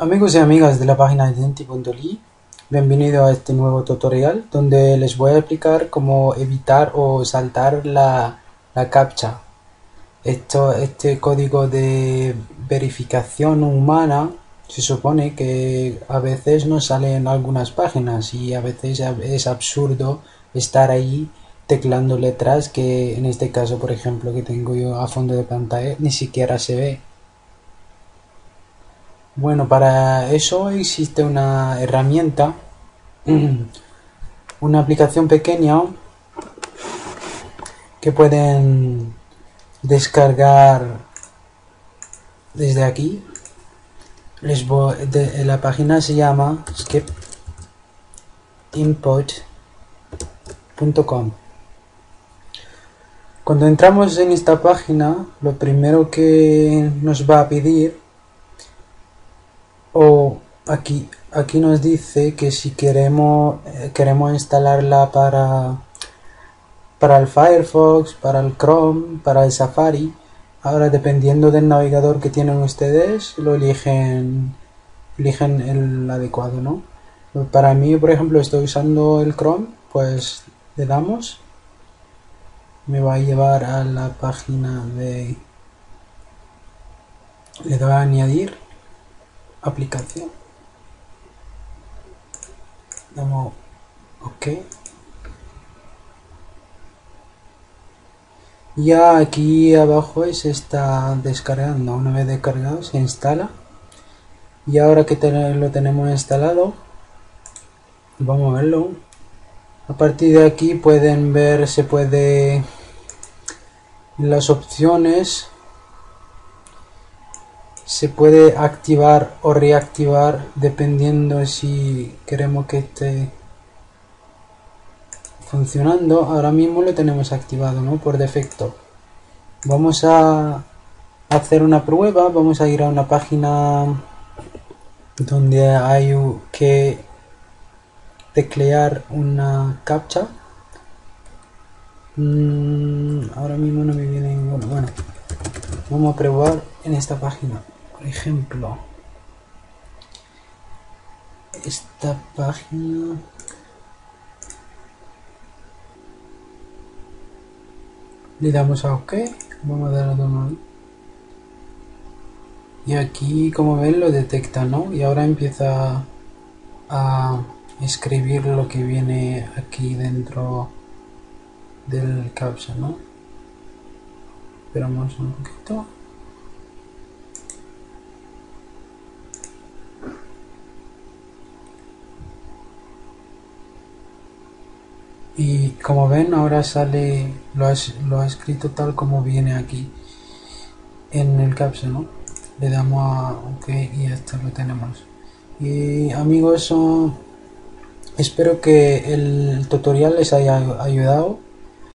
Amigos y amigas de la página Identity.ly, bienvenido a este nuevo tutorial donde les voy a explicar cómo evitar o saltar la CAPTCHA. Este código de verificación humana se supone que a veces no sale en algunas páginas y a veces es absurdo estar ahí teclando letras que en este caso, por ejemplo, que tengo yo a fondo de pantalla, ni siquiera se ve. Bueno, para eso existe una herramienta, una aplicación pequeña que pueden descargar desde aquí. La página se llama skipinput.com. Cuando entramos en esta página, lo primero que nos va a pedir, aquí nos dice que si queremos instalarla para el Firefox, para el Chrome, para el Safari. Ahora, dependiendo del navegador que tienen ustedes, lo eligen el adecuado, ¿no? Para mí, por ejemplo, estoy usando el Chrome, pues le damos, me va a llevar a la página de, le doy a añadir aplicación, damos OK. Ya aquí abajo se está descargando. Una vez descargado se instala, y ahora que lo tenemos instalado, vamos a verlo. A partir de aquí pueden ver, se puede las opciones. Se puede activar o reactivar dependiendo si queremos que esté funcionando. Ahora mismo lo tenemos activado, ¿no? Por defecto. Vamos a hacer una prueba. Vamos a ir a una página donde hay que teclear una captcha. Ahora mismo no me viene ninguna. Bueno, vamos a probar en esta página. Por ejemplo, esta página, le damos a OK, vamos a dar a download, y aquí, como ven, lo detecta, ¿no? Y ahora empieza a escribir lo que viene aquí dentro del captcha, ¿no? Esperamos un poquito. Y como ven, ahora sale, lo ha escrito tal como viene aquí en el captcha, ¿no? Le damos a OK y ya está, lo tenemos. Y amigos, espero que el tutorial les haya ayudado.